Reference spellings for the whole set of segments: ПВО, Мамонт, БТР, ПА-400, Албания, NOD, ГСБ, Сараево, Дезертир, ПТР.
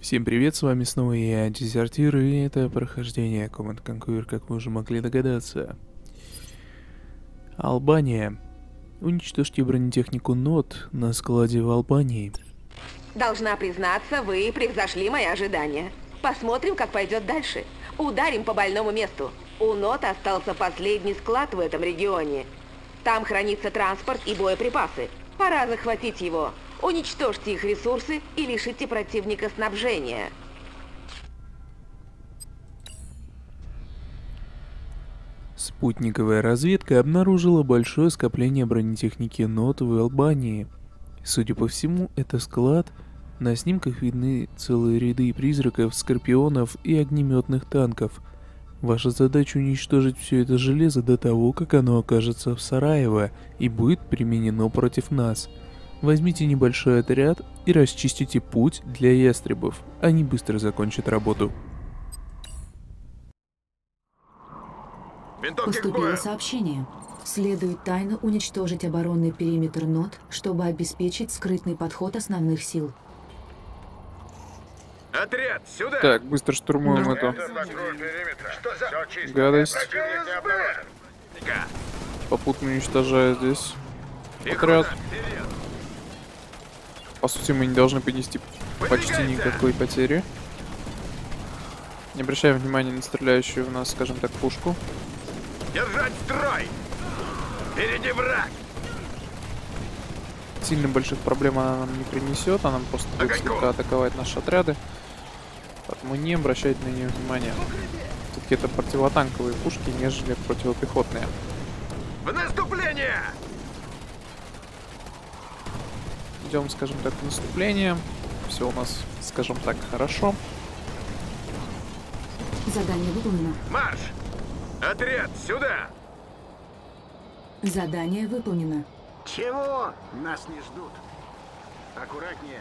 Всем привет, с вами снова я, Дезертир, и это прохождение Command & Conquer, как вы уже могли догадаться. Албания. Уничтожьте бронетехнику NOD на складе в Албании. Должна признаться, вы превзошли мои ожидания. Посмотрим, как пойдет дальше. Ударим по больному месту. У NOD остался последний склад в этом регионе. Там хранится транспорт и боеприпасы. Пора захватить его. Уничтожьте их ресурсы и лишите противника снабжения. Спутниковая разведка обнаружила большое скопление бронетехники NOD в Албании. Судя по всему, это склад. На снимках видны целые ряды призраков, скорпионов и огнеметных танков. Ваша задача уничтожить все это железо до того, как оно окажется в Сараево и будет применено против нас. Возьмите небольшой отряд и расчистите путь для ястребов. Они быстро закончат работу. Поступило сообщение. Следует тайно уничтожить оборонный периметр NOD, чтобы обеспечить скрытный подход основных сил. Отряд, сюда! Так, быстро штурмуем эту гадость. Попутно уничтожаю здесь отряд. По сути, мы не должны понести почти никакой потери. Не обращаем внимания на стреляющую в нас, скажем так, пушку. Держать строй! Впереди враг! Сильно больших проблем она нам не принесет, она нам просто будет слегка атаковать наши отряды. Поэтому не обращайте на нее внимания. Все-таки это противотанковые пушки, нежели противопехотные. В наступление! Идем, скажем так, в наступление. Все у нас, скажем так, хорошо. Задание выполнено. Марш! Отряд, сюда! Задание выполнено. Чего? Нас не ждут. Аккуратнее.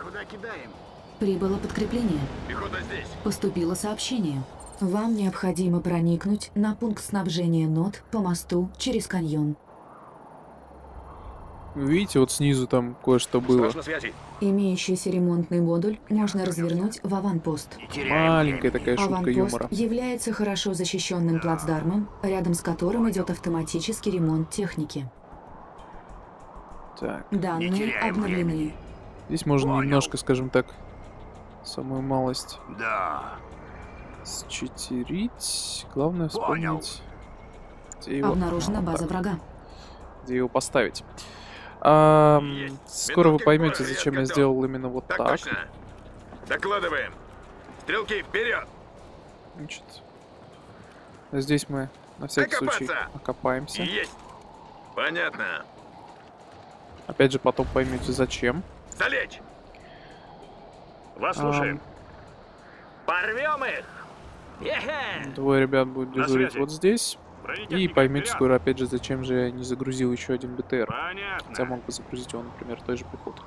Куда кидаем? Прибыло подкрепление. Пехота здесь. Поступило сообщение. Вам необходимо проникнуть на пункт снабжения NOD по мосту через каньон. Видите, вот снизу там кое-что было. Имеющийся ремонтный модуль можно развернуть в аванпост. Маленькая такая шутка юмора. Аванпост является хорошо защищенным плацдармом, рядом с которым идет автоматический ремонт техники. Так. Данные обновлены. Здесь можно немножко, скажем так, самую малость считерить. Главное вспомнить, где его... Обнаружена база врага. Где его поставить. Скоро вы поймете, зачем я сделал именно вот так. Докладываем. Стрелки вперед. Значит, здесь мы на всякий случай окопаемся. Есть. Понятно. Опять же, потом поймете, зачем. Залечь. Вас слушаем. Порвем их. Двое ребят будут дежурить вот здесь. И поймете скоро, опять же, зачем же я не загрузил еще один БТР. Понятно. Хотя мог бы загрузить его, например, той же пехоты.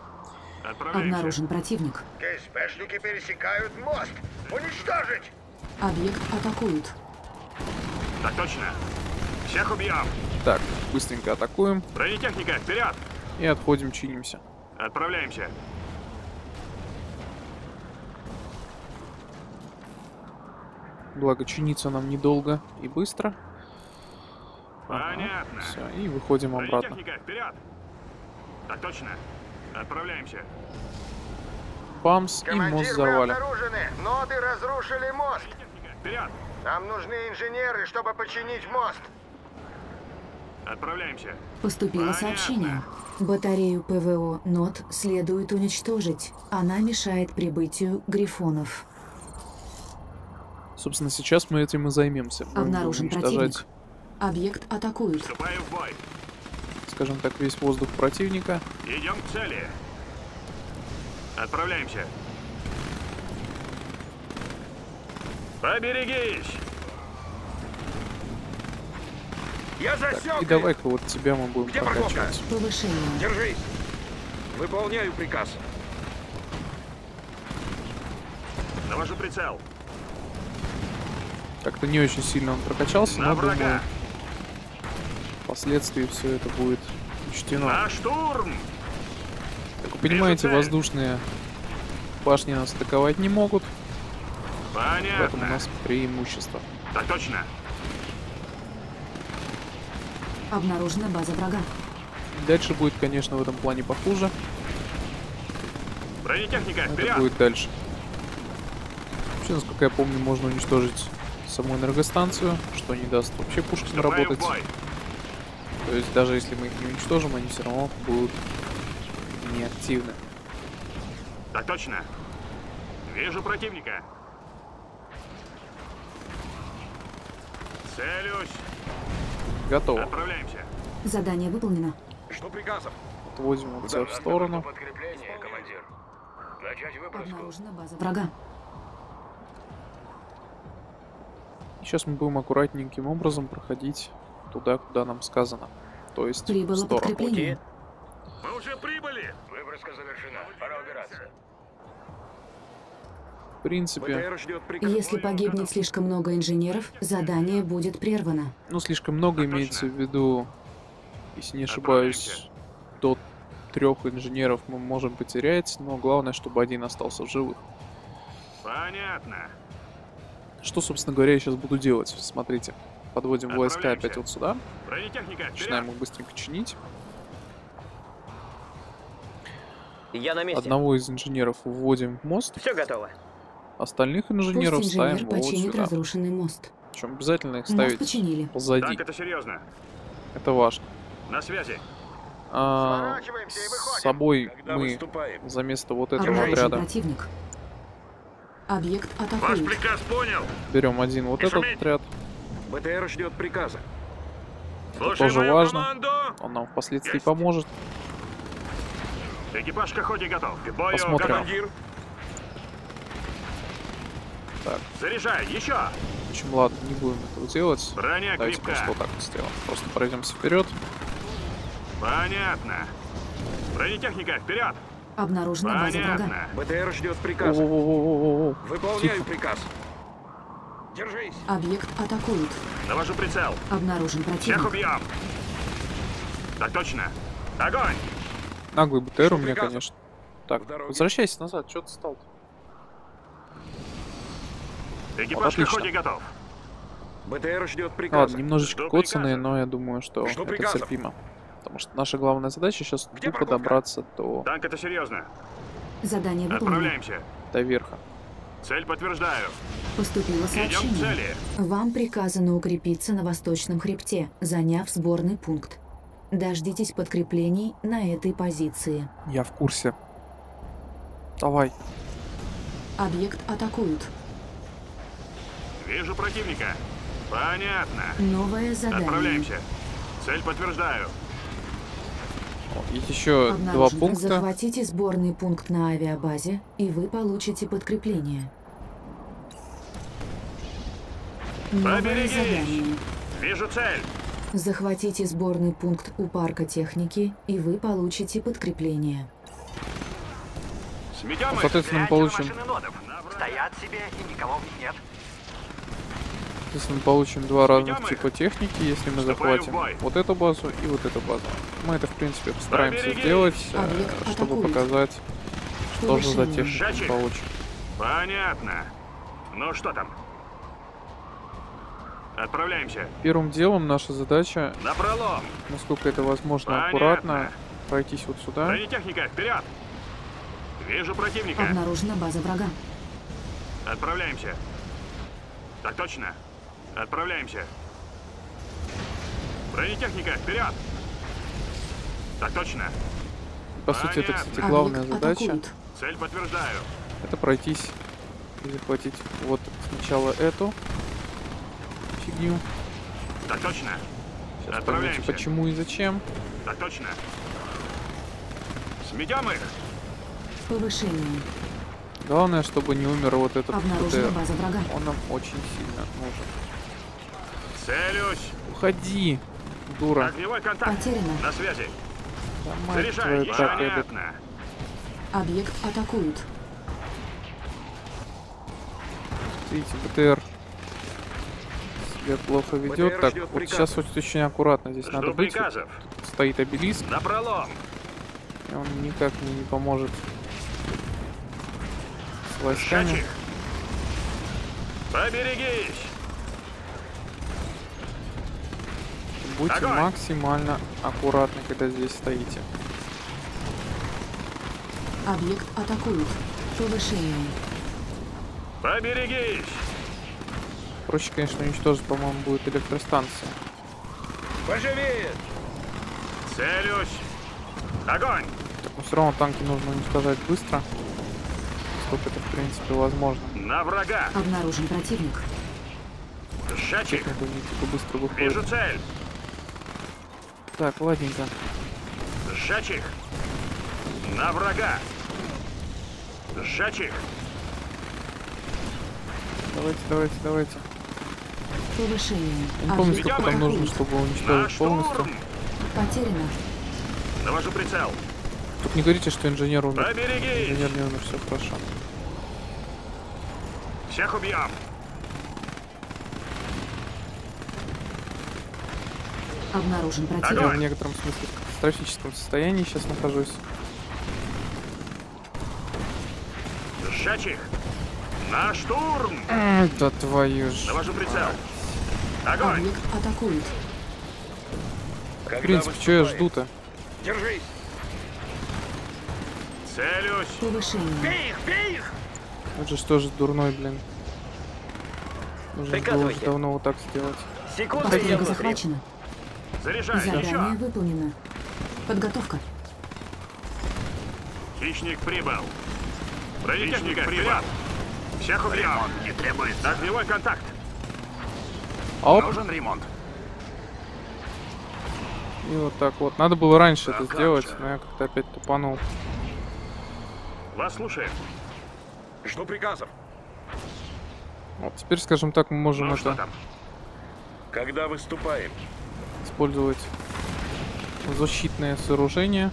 Обнаружен противник. ГСБшники пересекают мост. Уничтожить! Объект атакуют. Так точно. Всех убьем. Так, быстренько атакуем. Бронетехника, вперед! И отходим, чинимся. Отправляемся. Благо, чиниться нам недолго и быстро. Понятно. Все, и выходим обратно. Так точно. Отправляемся. Памс, и мост взорвали. ноды разрушили мост. Нам нужны инженеры, чтобы починить мост. Отправляемся. Поступило сообщение. Батарею ПВО NOD следует уничтожить. Она мешает прибытию грифонов. Собственно, сейчас мы этим и займемся. Обнаружен противник. Объект атакуют. В бой. Скажем так, весь воздух противника. Идем к цели. Отправляемся. Поберегись! Я засек! И давай-ка вот тебя мы будем прокачивать. Повышение. Держись! Выполняю приказ. Навожу прицел. Как-то не очень сильно он прокачался, но думаю, впоследствии все это будет учтено. На штурм! Как вы понимаете, воздушные башни нас атаковать не могут. Понятно. В этом у нас преимущество. Так точно. Обнаружена база врага. Дальше будет, конечно, в этом плане похуже. Бронетехника, вперед! Это будет дальше. Вообще, насколько я помню, можно уничтожить саму энергостанцию, что не даст вообще пушкам работать. То есть даже если мы их не уничтожим, они все равно будут неактивны. Так точно. Вижу противника. Целюсь. Готово. Отправляемся. Задание выполнено. Что приказов? Отводим вот в сторону. Подкрепление, командир. Начать выброску. Обнаружена база врага. Сейчас мы будем аккуратненьким образом проходить туда, куда нам сказано. То есть в сторону. Окей. Мы уже прибыли. Выброска завершена. Пора убираться. В принципе, если погибнет слишком много инженеров, задание будет прервано. Ну, слишком много имеется в виду, если не ошибаюсь, до 3 инженеров мы можем потерять, но главное, чтобы один остался в живых. Понятно. Что, собственно говоря, я сейчас буду делать? Смотрите, подводим войска опять вот сюда. Начинаем их быстренько чинить. Я на месте. Одного из инженеров вводим в мост. Все готово. Остальных инженеров ставим вот сюда. Разрушенный мост. Причем обязательно их ставить позади. Так, это серьезно. Это важно. На связи. С собой когда мы выступаем за место вот этого отряда. Противник. Объект атакует. Ваш приказ понял. Берем один вот этот отряд. БТР ждет приказа. Это тоже важно. Команду. Он нам впоследствии поможет. Экипаж к охоте готов. Посмотрим. Так. Заряжай, еще. В общем, ладно, не будем этого делать. Броня крепка. Просто вот так вот сделаем. Просто пройдемся вперед. Понятно. Бронетехника, вперед. Обнаружена база врага. БТР ждет приказ. Выполняю приказ. Держись. Объект атакует. Навожу прицел. Обнаружен противник. Всех убьем. Так точно. Огонь. Наглый БТР у меня, конечно. Так, возвращайся назад, что ты стал-то? Экипаж к охоте готов. БТР ждет приказа. Ладно, немножечко коцаные, но я думаю, что это терпимо. Потому что наша главная задача сейчас тупо добраться до... Танк, это серьезно. Задание выполнено. Отправляемся. До верха. Цель подтверждаю. Поступило сообщение. Идем к цели. Вам приказано укрепиться на восточном хребте, заняв сборный пункт. Дождитесь подкреплений на этой позиции. Я в курсе. Давай. Объект атакуют. Вижу противника. Понятно. Новое задание. Отправляемся. Цель подтверждаю. Есть еще два пункта. Захватите сборный пункт на авиабазе, и вы получите подкрепление. Новое задание. Вижу цель. Захватите сборный пункт у парка техники, и вы получите подкрепление. Соответственно, мы получим... Стоят себе, и никого нет. Соответственно, мы получим два разных типа техники, если мы захватим вот эту базу и вот эту базу. Мы это, в принципе, постараемся сделать, чтобы показать, что же за технику мы получим. Понятно. Ну что там? Отправляемся. Первым делом наша задача, насколько это возможно, аккуратно пройтись вот сюда. Бронетехника, вперед! Вижу противника. Обнаружена база врага. Отправляемся. Так точно. Отправляемся. Бронетехника, вперед! Так точно. По сути, это, кстати, главная задача. Цель подтверждаю. Это пройтись и захватить вот сначала эту. Фигню. Так точно. Сейчас отправляемся. Поймете, почему и зачем? Так точно. Сметем их. Повышение. Главное, чтобы не умер вот этот БТР. Он нам очень сильно нужен. Целюсь. Уходи, дура. Огневой контакт. Потеряно. На связи. Да, мать твою, так, Объект атакуют. Видите, БТР себя плохо ведет. БТР так, вот приказов. Сейчас очень аккуратно здесь надо быть. Тут стоит обелиск. Напролом. И он никак мне не поможет с войсками. Шачик. Поберегись! Будьте огонь. Максимально аккуратны, когда здесь стоите. Объект атакуют. Повышение. Поберегись! Проще, конечно, уничтожить, по-моему, будет электростанция. Поживее! Целюсь! Огонь! Так, ну, все равно танки нужно уничтожать быстро. Сколько это, в принципе, возможно. На врага! Обнаружен противник. Шачик! Быстро выходит. Вижу цель! Так, ладненько. Шачик! На врага! Шачик! Давайте, давайте, давайте. Повышение. Не помню, сколько там нужно, чтобы уничтожить полностью. Потеряно. Навожу прицел. Тут не говорите, что инженер умер. Поберегись! Инженер не умер, все хорошо. Всех убьем. Обнаружен противник. Я в некотором смысле в катастрофическом состоянии сейчас нахожусь. Шачих! На штурм! Да твою ж... Навожу прицел. Огонь! Объект атакует. В принципе, что я жду-то? Держись! Целюсь! Повышение. Бей их, бей их! Вот же что же дурной, блин. Нужно было давно вот так сделать. Секунда захвачена. Заряжай. Задание выполнено. Подготовка. Хищник прибыл. Хищник прибыл. Всех убьем. Ремонт не требуется. Огневой контакт. Оп. Нужен ремонт. И вот так вот. Надо было раньше это сделать, но я как-то опять тупанул. Вас слушаем. Жду приказов. Вот теперь, скажем так, мы можем это... Когда выступаем? Использовать защитное сооружение.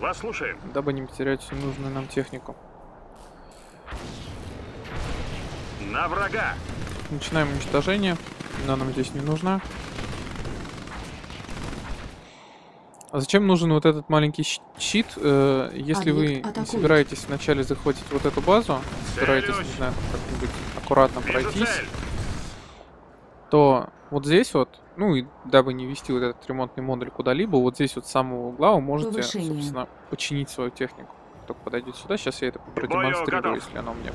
Вас слушаем. Дабы не потерять нужную нам технику. На врага. Начинаем уничтожение. Она нам здесь не нужна. А зачем нужен вот этот маленький щит? Если вы не собираетесь вначале захватить вот эту базу, собираетесь, не знаю, как-нибудь аккуратно пройтись, то вот здесь вот, ну и дабы не вести вот этот ремонтный модуль куда-либо, вот здесь вот с самого угла вы можете, собственно, починить свою технику. Только подойдет сюда, сейчас я это продемонстрирую, если она у меня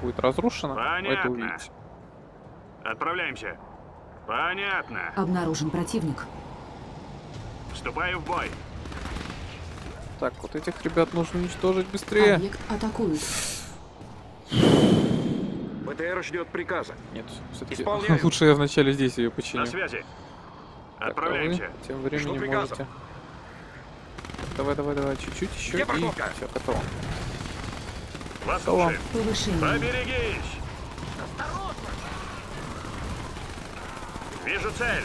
будет разрушена, вы это увидите. Отправляемся. Понятно. Обнаружен противник. Вступаю в бой. Так, вот этих ребят нужно уничтожить быстрее. Объект атакует. БТР ждет приказа. Нет, все-таки лучше я вначале здесь ее починю. На связи. Так, отправляемся. А тем временем можете. Давай, давай, давай, чуть-чуть еще. И все, готово. Вас слушаем. Поберегись. Осторожно. Вижу цель.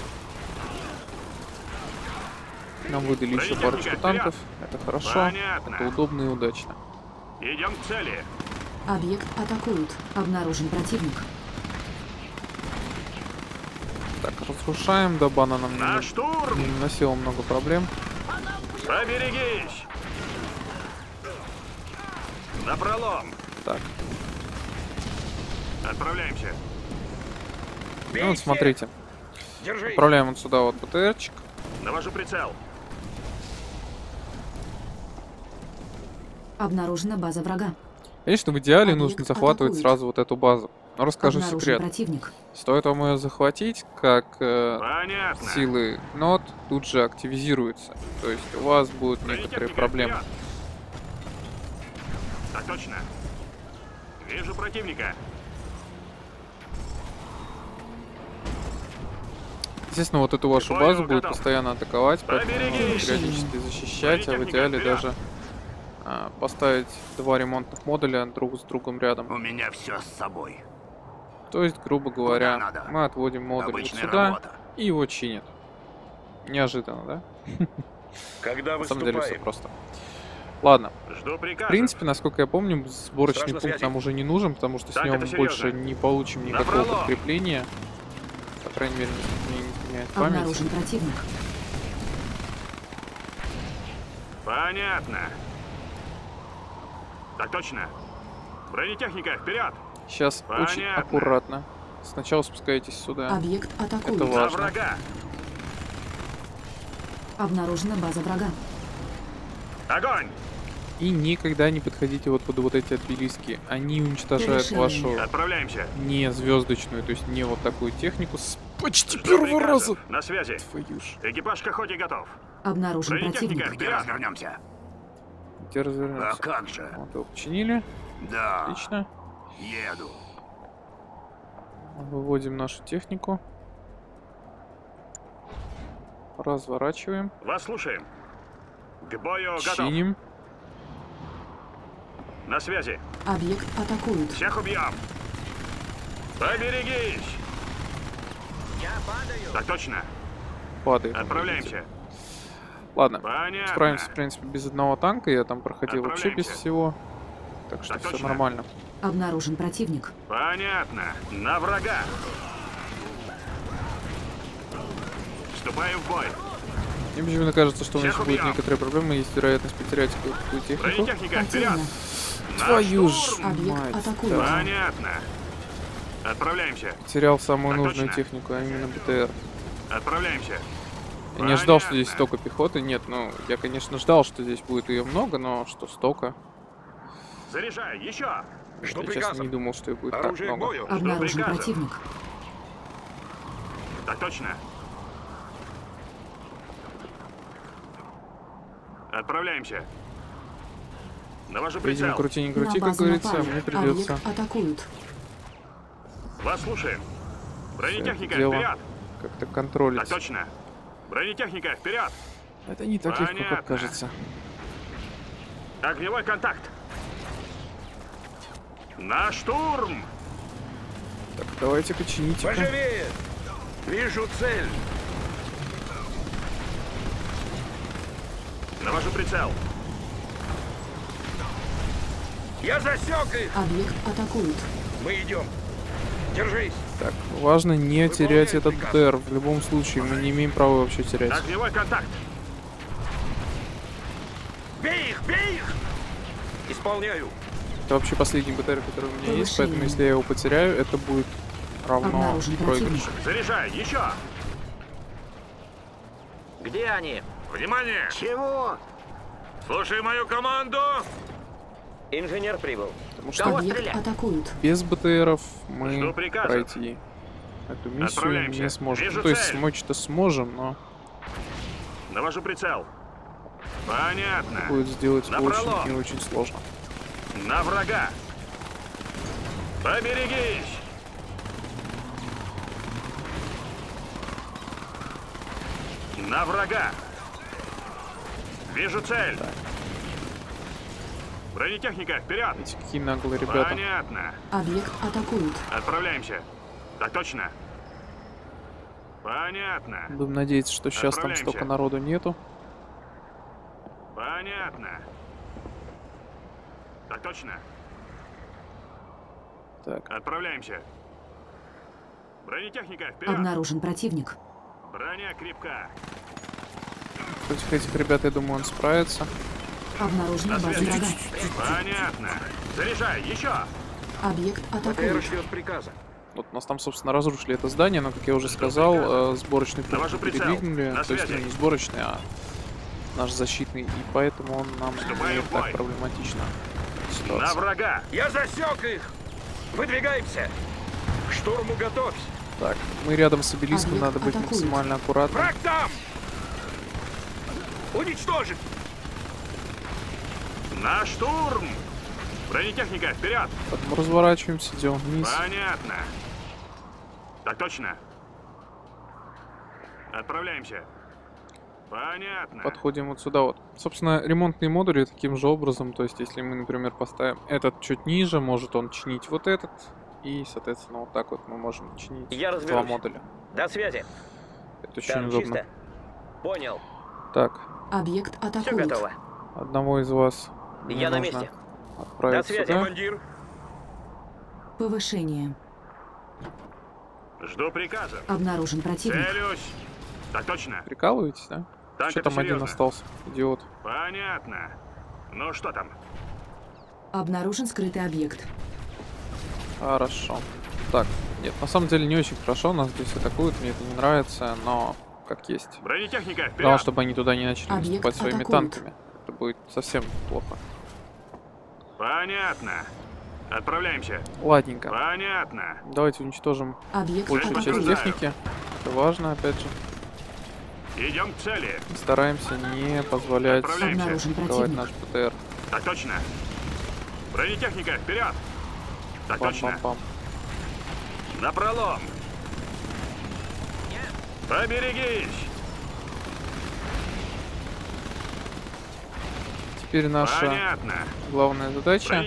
Нам выдали еще парочку танков. Это хорошо. Понятно. Это удобно и удачно. Идем к цели. Объект атакуют. Обнаружен противник. Так, разрушаем, дабы она нам не наносила много проблем. Поберегись! Напролом! Так. Отправляемся. Ну, вот смотрите. Держись. Отправляем вот сюда вот БТРчик. Навожу прицел. Обнаружена база врага. Конечно, в идеале нужно захватывать сразу вот эту базу. Но расскажу секрет. Стоит вам ее захватить, как силы NOD тут же активизируются. То есть у вас будут некоторые проблемы. Так точно. Вижу противника. Естественно, вот эту вашу базу будет постоянно атаковать, поэтому периодически защищать, а в идеале даже поставить два ремонтных модуля друг с другом рядом. У меня все с собой. То есть, грубо говоря, мы отводим модуль вот сюда и его чинят. Неожиданно, да? Когда на самом деле все просто. Ладно. В принципе, насколько я помню, сборочный пункт нам уже не нужен, потому что с ним больше не получим никакого подкрепления. По крайней мере, мне не изменяет память. Обнаружен противник. Понятно. Так точно. Бронетехника, вперед! Сейчас очень аккуратно. Сначала спускайтесь сюда. Объект атакует. Это важно. Обнаружена база врага. Огонь! И никогда не подходите вот под вот эти отбелиски. Они уничтожают вашу не звездочную, то есть не вот такую технику с почти первого раза. На связи. Экипаж к охоте готов. Обнаружен противник. Где развернемся? Где развернемся? А как же? Вот его починили. Да. Отлично. Еду. Выводим нашу технику. Разворачиваем. Вас слушаем. К бою чиним. Готов. На связи. Объект атакует. Всех убьем. Поберегись. Я падаю. Так точно. Падаем. Отправляемся. Ладно. Понятно. Справимся, в принципе, без одного танка. Я там проходил вообще без всего. Так что так все точно. Нормально. Обнаружен противник. Понятно. На врага. Вступаем в бой. Мне почему-то кажется, что у нас будет некоторые проблемы, есть вероятность потерять какую-то технику. Твою ж мать. Понятно. Отправляемся. Потерял самую нужную технику, а именно БТР. Отправляемся. Я не ожидал, что здесь столько пехоты. Нет, ну, я, конечно, ждал, что здесь будет ее много, но что столько. Заряжай, еще. Я, честно, не думал, что ее будет так много. Обнаружен противник. Так точно. Отправляемся. Навожу прицел. Видимо, крути, не крути, как говорится, мне придется. Атакуют. Вас слушаем. Бронетехника, вперед! Как-то контролить. Точно. Бронетехника, вперед! Это не так легко, как кажется. Огневой контакт. На штурм! Так, давайте-ка чините. Поживее! Вижу цель. Навожу прицел. Я засек их! Объект атакует. Мы идем. Держись. Так, важно не терять этот БТР. В любом случае, мы не имеем права вообще терять. Огневой контакт. Бей их, бей их! Исполняю. Это вообще последний БТР, который у меня есть, поэтому если я его потеряю, это будет равно проигрышу. Заряжай, еще! Где они? Внимание! Чего? Слушай мою команду! Инженер прибыл. Потому что атакуют. Без БТРов мы пройти эту миссию не сможем. Вижу, то есть смочь-то сможем, но... Навожу прицел. Понятно. Будет сделать очень и очень сложно. На врага! Поберегись! На врага! Вижу цель. Так. Бронетехника, вперед! Видите, какие наглые ребята. Понятно. Объект атакуют. Отправляемся. Так точно. Понятно. Будем надеяться, что сейчас там столько народу нету. Понятно. Так точно. Так. Отправляемся. Бронетехника, вперед! Обнаружен противник. Броня крепка. Против этих ребят, я думаю, он справится. Обнаружена база врага. Понятно. Заряжай, еще. Объект атакует. Вот нас там, собственно, разрушили это здание, но, как я уже сказал, сборочный пункт передвигнули. То есть не сборочный, а наш защитный. И поэтому он нам не так проблематично. На врага! Я засек их! Выдвигаемся! К штурму готовься! Так, мы рядом с обелиском, надо быть максимально аккуратным. Враг там! Уничтожить! На штурм! Бронетехника, вперед! Потом разворачиваемся, идем вниз. Понятно. Так точно. Отправляемся. Понятно. Подходим вот сюда вот. Собственно, ремонтные модули таким же образом. То есть, если мы, например, поставим этот чуть ниже, может он чинить вот этот. И, соответственно, вот так вот мы можем чинить два модуля. До связи. Это очень удобно. Чисто. Понял. Так. Объект атакует. Все готово. Одного из вас. Я на месте. До связи, командир. Повышение. Жду приказа. Обнаружен противник. Целюсь. Так точно. Прикалываетесь, да? Так, что там серьезно? Один остался, идиот. Понятно. Ну что там? Обнаружен скрытый объект. Хорошо. Так, нет, на самом деле не очень хорошо, нас здесь атакуют, мне это не нравится, но как есть. Бронетехника, вперед! Главное, чтобы они туда не начали наступать своими танками. Это будет совсем плохо. Понятно. Отправляемся. Ладненько. Понятно. Давайте уничтожим большую часть техники. Это важно, опять же. Идем к цели. Стараемся не позволять атаковать наш ПТР. Так точно. Бронетехника, вперед! Так точно. На пролом. Поберегись. Теперь наша главная задача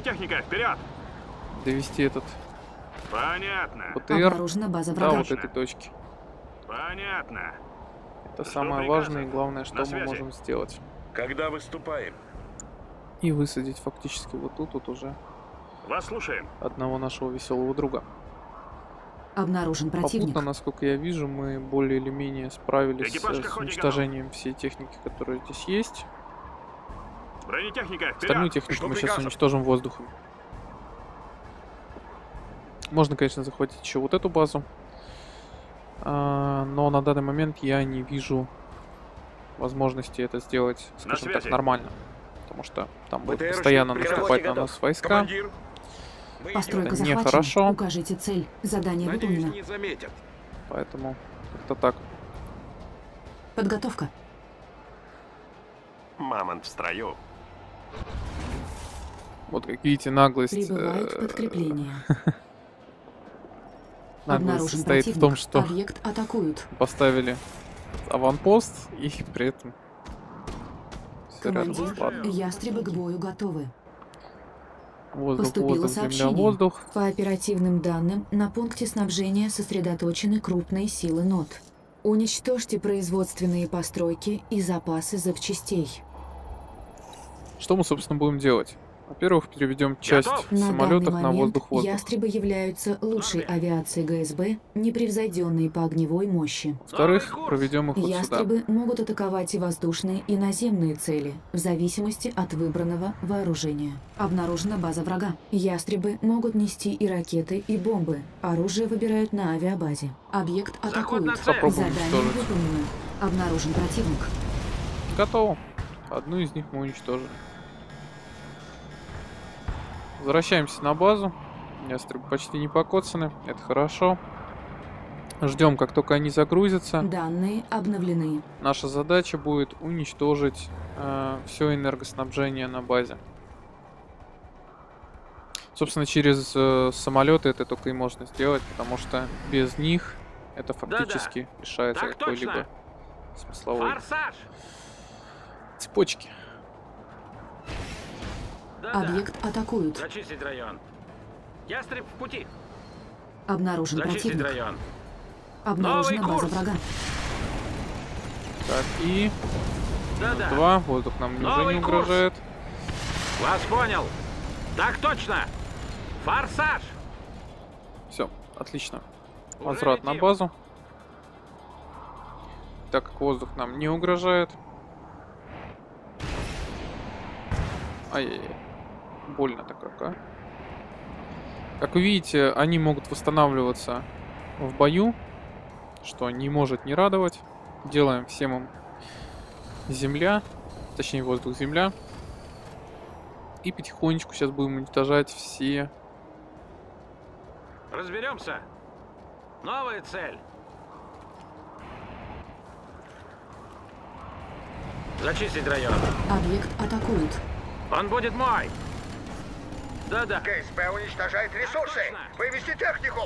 довести этот ПТР до вот этой точки. Понятно. Это самое важное и главное, что мы можем сделать. Когда выступаем? И высадить фактически вот тут вот уже вас слушаем. Одного нашего веселого друга. Обнаружен противник. Попутно, насколько я вижу, мы более или менее справились с уничтожением всей техники, которая здесь есть. Остальную технику мы сейчас уничтожим воздухом. Можно, конечно, захватить еще вот эту базу. Но на данный момент я не вижу возможности это сделать, скажем так, нормально. Потому что там будут постоянно наступать на нас войска. Постройка захвачена. Укажите цель. Задание выполнено. Поэтому как-то так. Подготовка. Мамонт в строю. Вот как видите, наглость. Прибывает подкрепление. Наглость состоит в том, что объект атакуют. Поставили аванпост и при этом. Командир, ястребы к бою готовы. Воздух, поступило воздух, сообщение. Земля, воздух. По оперативным данным, на пункте снабжения сосредоточены крупные силы НОД. Уничтожьте производственные постройки и запасы запчастей. Что мы, собственно, будем делать? Во-первых, переведем часть самолетов на воздух-воздух. Ястребы являются лучшей авиацией ГСБ, непревзойденные по огневой мощи. Во-вторых, проведем их вот Ястребы сюда. Могут атаковать и воздушные, и наземные цели, в зависимости от выбранного вооружения. Обнаружена база врага. Ястребы могут нести и ракеты, и бомбы. Оружие выбирают на авиабазе. Объект атакуют. Задание выполнено. Обнаружен противник. Готово. Одну из них мы уничтожили. Возвращаемся на базу. Ястребы почти не покоцаны. Это хорошо. Ждем, как только они загрузятся. Данные обновлены. Наша задача будет уничтожить все энергоснабжение на базе. Собственно, через самолеты это только и можно сделать, потому что без них это фактически лишает какой-либо смысловой цепочки. Объект атакуют. Зачистить район. Ястреб в пути. Обнаружен противник. Обнаружена база врага. Так, и... Два. Воздух нам уже не угрожает. Вас понял. Так точно. Форсаж. Все, отлично. Возврат на базу. Так как воздух нам не угрожает. Ай-яй-яй. Больно так как, а? Как вы видите, они могут восстанавливаться в бою, что не может не радовать. Делаем всем им земля, точнее воздух-земля. И потихонечку сейчас будем уничтожать все. Разберемся. Новая цель. Зачистить район. Объект атакуют. Он будет мой. Да-да. ГСБ уничтожает ресурсы. Вывести технику.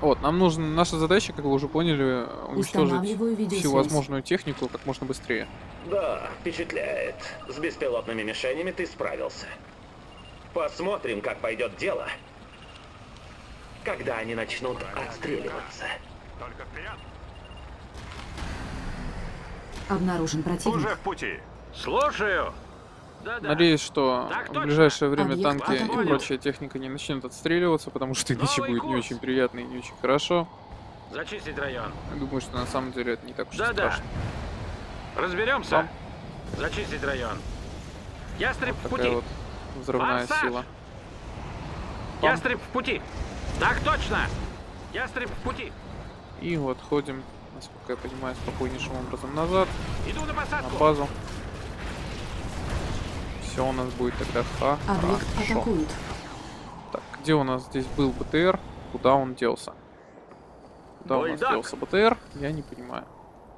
Вот, нам нужна наша задача, как вы уже поняли, уничтожить всю возможную технику как можно быстрее. Да, впечатляет. С беспилотными мишенями ты справился. Посмотрим, как пойдет дело, когда они начнут отстреливаться. Только вперед. Обнаружен противник. Уже в пути. Слушаю. Надеюсь, что в ближайшее время танки и прочая техника не начнет отстреливаться, потому что иначе будет не очень приятно и не очень хорошо. Зачистить район. Думаю, что на самом деле это не так уж и страшно. Разберемся. Там. Зачистить район. Ястреб в пути. Вот взрывная сила. Ястреб в пути. Так точно. Ястреб в пути. И вот ходим, насколько я понимаю, спокойнейшим образом назад. Иду на посадку. На базу. Все у нас будет тогда объект атакует. Так, где у нас здесь был БТР? Куда он делся? Куда у нас делся БТР? Я не понимаю.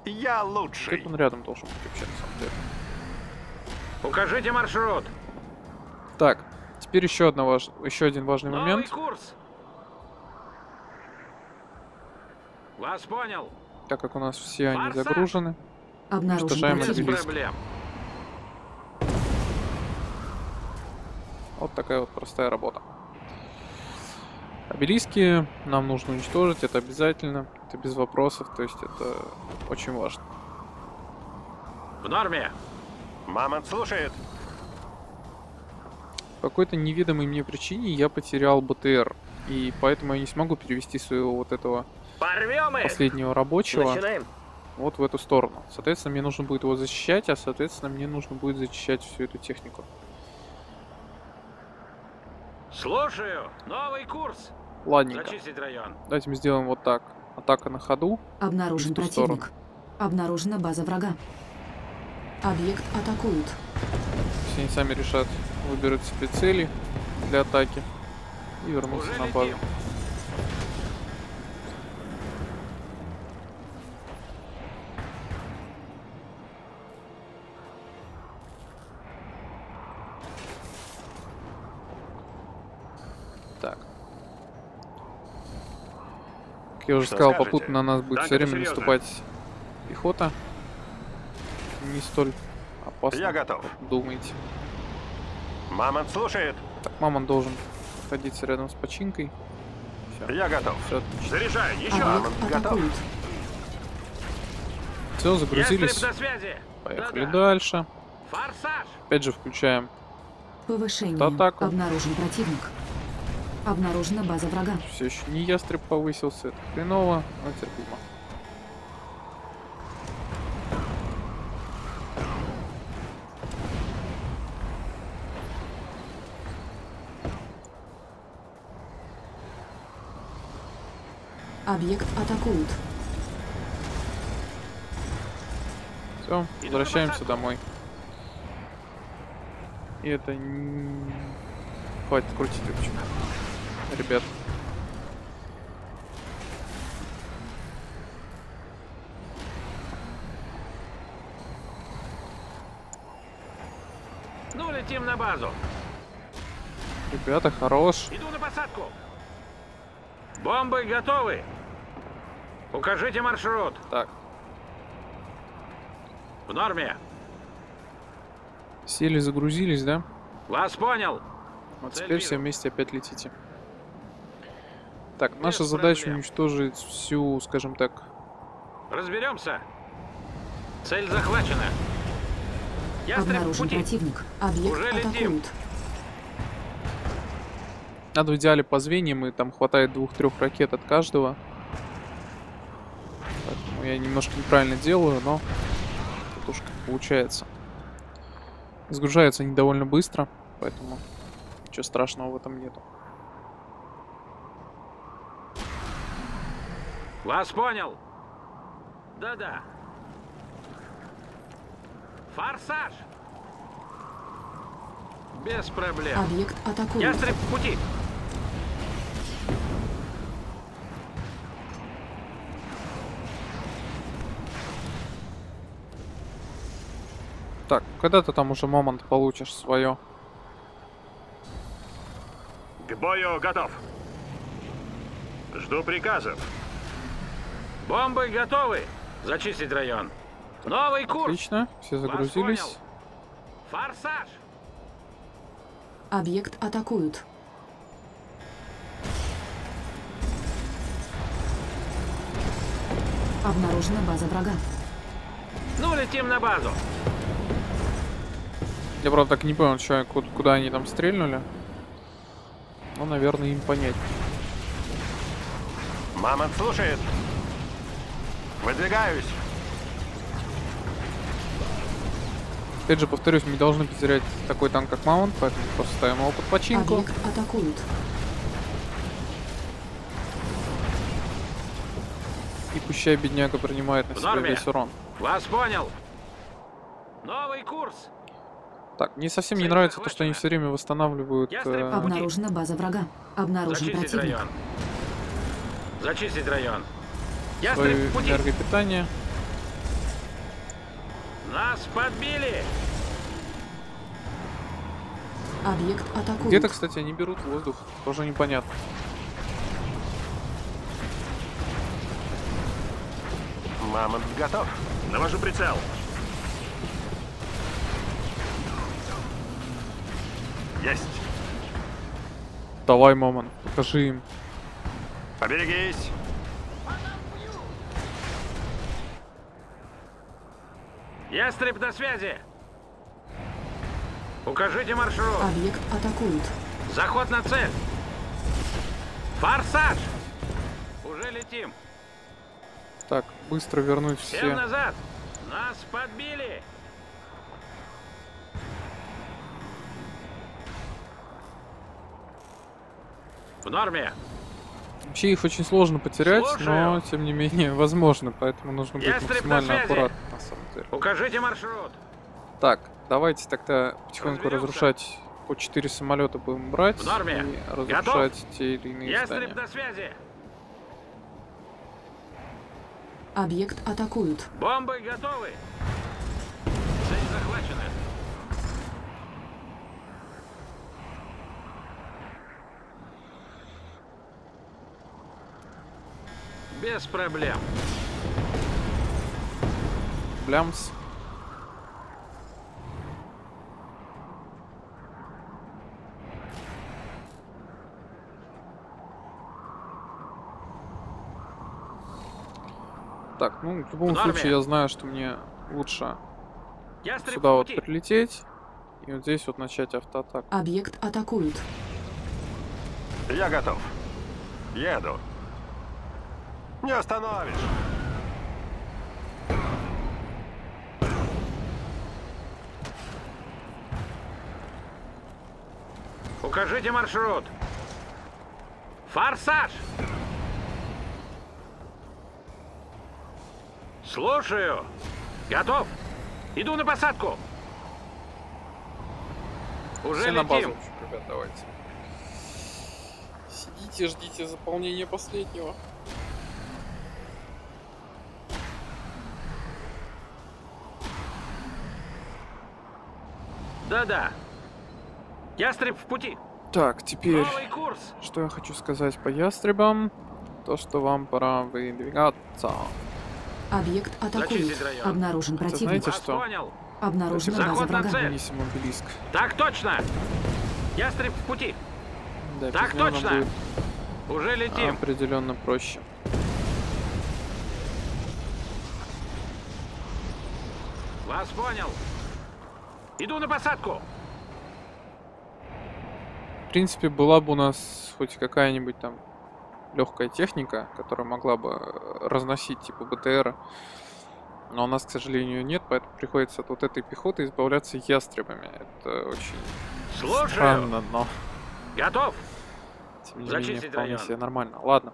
Я лучший. Как он рядом должен быть вообще, на самом деле? Укажите маршрут. Так, теперь еще один важный Новый момент. Курс. Вас понял. Так как у нас все они загружены, уничтожаем обелиск. Вот такая вот простая работа. Обелиски нам нужно уничтожить, это обязательно, это без вопросов, то есть это очень важно. В норме. Мамонт слушает. По какой-то неведомой мне причине я потерял БТР, и поэтому я не смогу перевести своего вот этого последнего рабочего вот в эту сторону. Соответственно, мне нужно будет его защищать, а соответственно, мне нужно будет защищать всю эту технику. Слушаю. Новый курс. Ладненько. Зачистить район. Давайте мы сделаем вот так. Атака на ходу. Обнаружен противник. Обнаружена база врага. Объект атакуют. Все они сами решат, выберут себе цели для атаки и вернутся на базу. Я уже сказал, попутно на нас будет все время наступать пехота. Не столь опасно. Я готов. Думаете. Мамонт слушает. Так, Мамонт должен находиться рядом с починкой. Все. Я готов. Все, заряжаю. Еще. Мамонт готов. Все, загрузились. Поехали дальше. Форсаж. Опять же включаем. Повышение. Атаку. Обнаружен противник. Обнаружена база врага. Все еще не ястреб повысился, это хреново, но терпимо. Объект атакуют. Все, возвращаемся домой. И это не... Хватит крутить рыбчик. Ребят. Ну, летим на базу. Ребята, хорош. Иду на посадку. Бомбы готовы. Укажите маршрут. Так. В норме. Сели, загрузились, да? Вас понял. Вот теперь все вместе опять летите. Так, наша задача уничтожить всю, скажем так. Разберемся. Цель захвачена. Обнаружен противник. Объект атакуют. Надо в идеале по звеньям, и там хватает 2-3 ракет от каждого. Поэтому я немножко неправильно делаю, но тут уж как получается. Сгружаются они довольно быстро, поэтому ничего страшного в этом нету. Вас понял. Да-да. Форсаж. Без проблем. Объект атакует. Ястреб в пути. Так, когда ты там уже момент получишь свое? К бою готов. Жду приказов. Бомбы готовы. Зачистить район. Новый курс. Отлично. Все загрузились. Форсаж. Объект атакуют. Обнаружена база врага. Ну, летим на базу. Я, правда, так не понял, что, куда они там стрельнули. Ну, наверное, им понять. Мамонт слушает. Выдвигаюсь. Опять же, повторюсь, мы не должны потерять такой танк, как Мамонт, поэтому просто ставим его под починку. Объект атакуют. И пущай бедняга принимает на себя весь урон. Вас понял. Новый курс. Так, мне совсем не нравится то, что они все время восстанавливают... Обнаружена база врага. Обнаружен противник. Зачистить район. Свою энергопитание. Нас подбили! Объект атакуют. Где-то, кстати, они берут воздух. Тоже непонятно. Мамонт готов. Навожу прицел. Есть. Давай, Мамонт, покажи им. Поберегись. Ястреб на связи. Укажите маршрут. Объект атакуют. Заход на цель. Форсаж. Уже летим. Так, быстро вернуть все. Всем назад. Нас подбили. В норме. Вообще их очень сложно потерять, но тем не менее возможно, поэтому нужно быть максимально аккуратным на самом деле. Укажите маршрут. Так, давайте тогда потихоньку разрушать. По 4 самолета будем брать и разрушать те или иные здания. Объект атакуют. Бомбы готовы. Цель захвачена. Без проблем. Блямс. Так, ну, в любом случае я знаю, что мне лучше сюда вот прилететь и вот здесь вот начать автоатаку. Объект атакуют. Я готов. Еду. Не остановишь. Укажите маршрут. Форсаж. Слушаю. Готов. Иду на посадку. Уже все летим. На базу, ребят, давайте. Сидите, ждите заполнения последнего. Да-да. Ястреб в пути. Так, теперь, что я хочу сказать по ястребам, то, что вам пора выдвигаться. Объект атакует. Обнаружен противник. Знаете что? Обнаружен база врага. Нанесем обелиск. Так точно. Ястреб в пути. Да, так точно. Уже летим. Определенно проще. Вас понял. Иду на посадку. В принципе, была бы у нас хоть какая-нибудь там легкая техника, которая могла бы разносить типа БТР. Но у нас, к сожалению, нет, поэтому приходится от вот этой пехоты избавляться ястребами. Это очень странно, но... Готов. Тем не менее, вполне себе нормально. Ладно.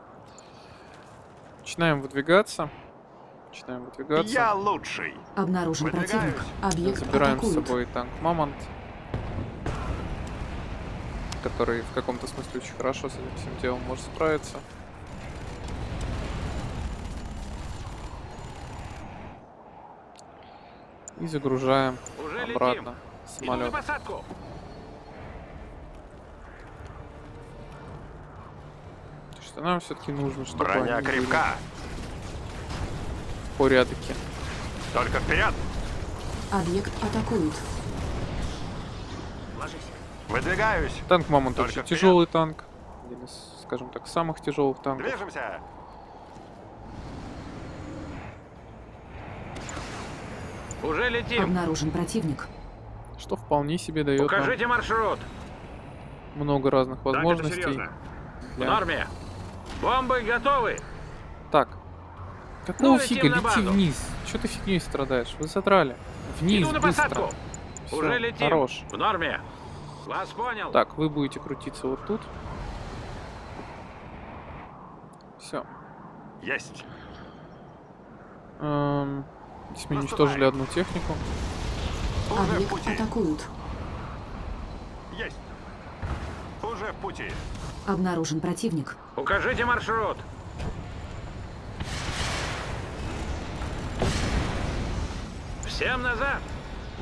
Начинаем выдвигаться. Я лучший. Обнаружен противник. Объект забираем атакуют. С собой танк Мамонт, который в каком-то смысле очень хорошо с этим всем делом может справиться. И загружаем уже обратно самолет. Что нам все-таки нужно, чтобы броня крепка. Порядки. Только вперед! Объект атакуют. Ложись. Выдвигаюсь. Танк Мамонт очень тяжелый танк. Один из, скажем так, самых тяжелых танков. Движемся. Уже летим. Обнаружен противник. Что вполне себе дает. Покажите маршрут. Много разных возможностей. В норме. Бомбы готовы. Так. Какого фига? Лети вниз. Че ты фигней страдаешь? Вы задрали. Вниз, быстро. Все, уже летим. Хорош. В норме. Вас понял. Так, вы будете крутиться вот тут. Все. Есть. Здесь мы уничтожили одну технику. Объект атакуют. Есть. Уже в пути. Обнаружен противник. Укажите маршрут. Всем назад.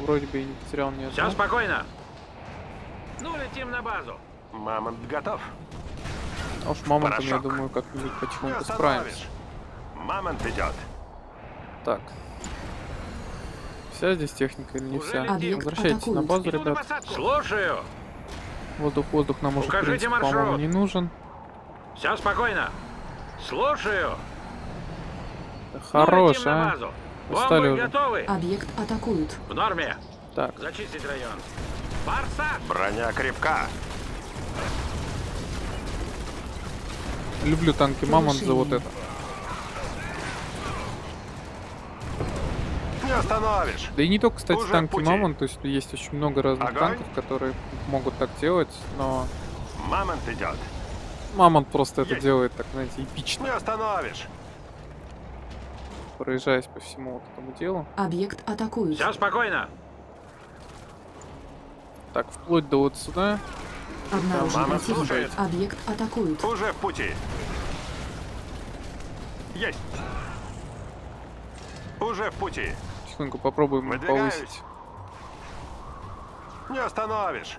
Вроде бы и не потерял ни одного. Все спокойно. Ну, летим на базу. Мамонт готов. А уж мамонтом, я думаю, как-нибудь потихоньку справимся. Мамонт идет. Так. Вся здесь техника или не вся? Возвращайтесь на базу, ребят. Слушаю. Воздух нам уже, по-моему, не нужен. Все спокойно. Слушаю. Хорош, а? Устали уже. Объект атакуют. В норме. Так. Зачистить район. Барса. Броня крепка. Люблю танки Мамонт за вот это. Остановишь. Да и не только, кстати, танки Мамонт, то есть есть очень много разных танков, которые могут так делать, но... Мамонт идет. Мамонт просто это делает, так, знаете, эпично. Не остановишь. Проезжаясь по всему вот этому делу. Объект атакует. Все спокойно. Так, вплоть до вот сюда. Обнаружен противник. Объект атакует. Уже в пути. Есть. Уже в пути. Тихонько попробуем повысить. Не остановишь.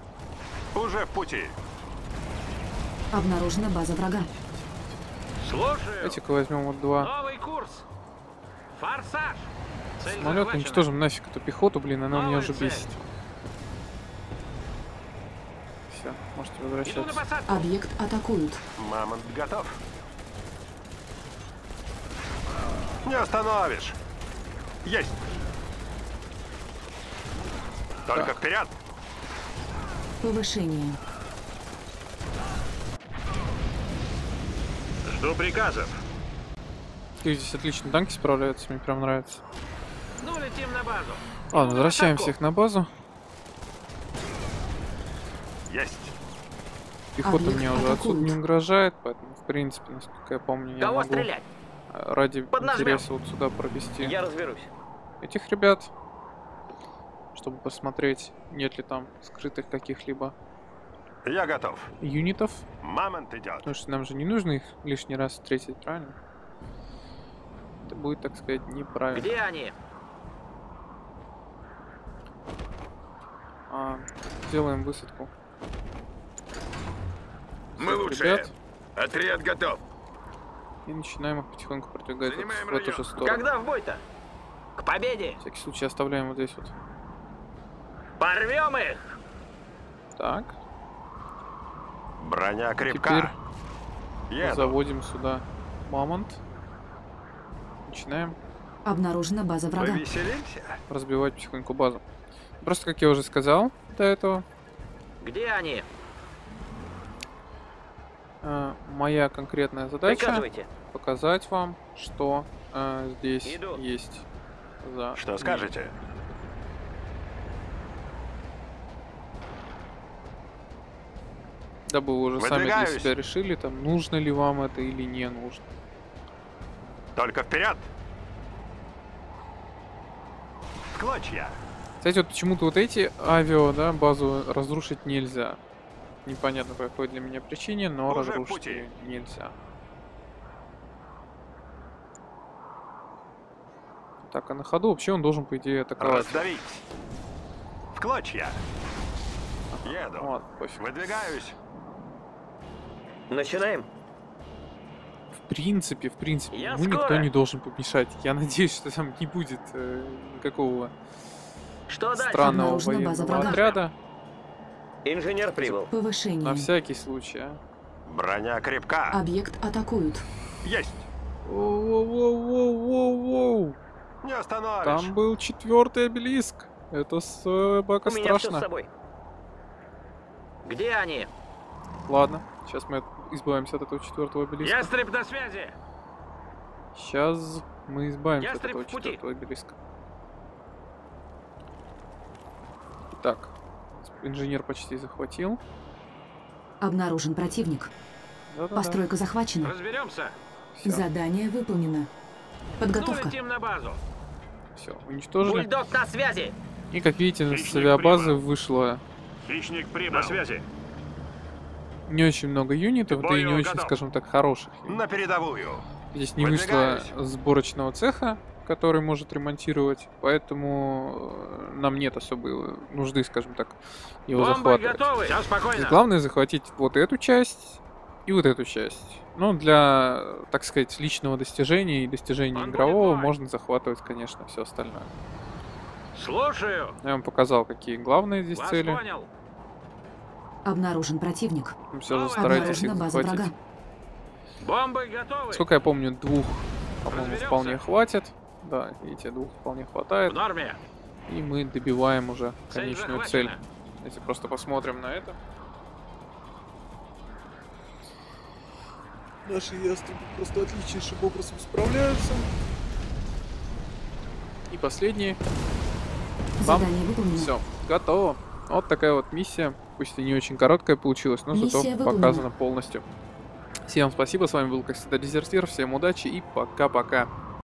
Уже в пути. Обнаружена база врага. Слушай. Давайте-ка возьмем вот два. Новый курс. Форсаж. Самолет уничтожим, нафиг эту пехоту, блин, она меня уже бесит. Все, можете возвращаться. Объект атакуют. Мамонт готов. Не остановишь. Есть. Только так. Вперед. Повышение. Жду приказов. И здесь отлично танки справляются, мне прям нравится. Ну, летим на базу. Ладно, возвращаем всех на базу. Есть. Пехота мне уже отсюда не угрожает, поэтому, в принципе, насколько я помню, я могу стрелять? Ради интереса вот сюда провести. Я разберусь. Этих ребят, чтобы посмотреть, нет ли там скрытых каких-либо. Я готов. Юнитов. Мамонт идет. Потому что нам же не нужно их лишний раз встретить, правильно? Это будет, так сказать, неправильно. Где они? Делаем высадку. Мы всех лучше. Ребят. Отряд готов. И начинаем их потихоньку продвигать в эту же сторону. Когда в бой-то? К победе! В всякий случай оставляем вот здесь вот. Порвем их! Так. Броня крепка. Теперь заводим сюда Мамонт. Начинаем. Обнаружена база врага. Разбивать потихоньку базу. Просто, как я уже сказал до этого. Где они? Моя конкретная задача — показать вам, что здесь есть. За... Что скажете? Дабы вы уже сами для себя решили, там, нужно ли вам это или не нужно. Только вперед! В клочья! Кстати, вот почему-то вот эти авиа, да, базу разрушить нельзя. Непонятно по какой для меня причине, но разрушить ее нельзя. Так, а на ходу вообще он должен, по идее, атаковать. Раздавить. В клочья. Еду. Вот, пофиг. Выдвигаюсь. Начинаем. В принципе, ему никто не должен помешать. Я надеюсь, что там не будет никакого странного военного отряда. Инженер прибыл. Повышение. На всякий случай. Броня крепка. Объект атакуют. Есть. Воу-воу-воу-воу-воу. Не остановишь. Там был четвертый обелиск. Это собака страшна. У меня все с собой. Где они? Ладно, сейчас мы избавимся от этого четвертого обелиска. Ястреб на связи! Сейчас мы избавимся от этого четвертого обелиска. Так, инженер почти захватил. Обнаружен противник. Да-да-да. Постройка захвачена. Разберемся. Все. Задание выполнено. Подготовка. На базу. Все, уничтожили. Бульдог на связи. И как видите, Хищник с авиабазы вышло. Хищник прибыл. На связи. Не очень много юнитов, да и не очень, скажем так, хороших. На передовую. Здесь не вышло сборочного цеха, который может ремонтировать, поэтому нам нет особой нужды, скажем так, его захватывать. Главное захватить вот эту часть и вот эту часть. Ну, для, так сказать, личного достижения и достижения игрового можно захватывать, конечно, все остальное. Слушаю. Я вам показал, какие главные здесь цели. Обнаружен противник. Все же старайтесь их захватить. Бомбы готовы. Сколько я помню, двух, по-моему, вполне хватит. Да, видите, двух вполне хватает. И мы добиваем уже конечную цель. Если просто посмотрим на это. Наши ястребы просто отличнейшим образом справляются. И последний. Бам. Все, готово. Вот такая вот миссия. Пусть и не очень короткая получилась, но зато показана полностью. Всем спасибо, с вами был, как всегда, Дезертир, всем удачи и пока-пока.